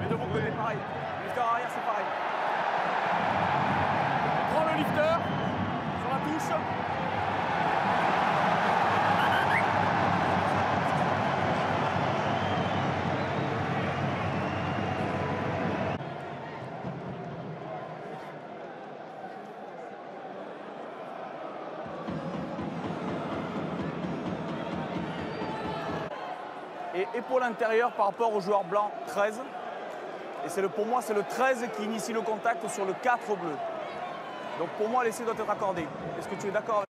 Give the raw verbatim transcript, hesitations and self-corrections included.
Mais de mon côté, pareil. Lifter arrière, c'est pareil. On prend le lifter sur la touche. Et épaule intérieure par rapport au joueur blanc treize. Et c'est le, pour moi, c'est le treize qui initie le contact sur le quatre bleu. Donc pour moi, l'essai doit être accordé. Est-ce que tu es d'accord avec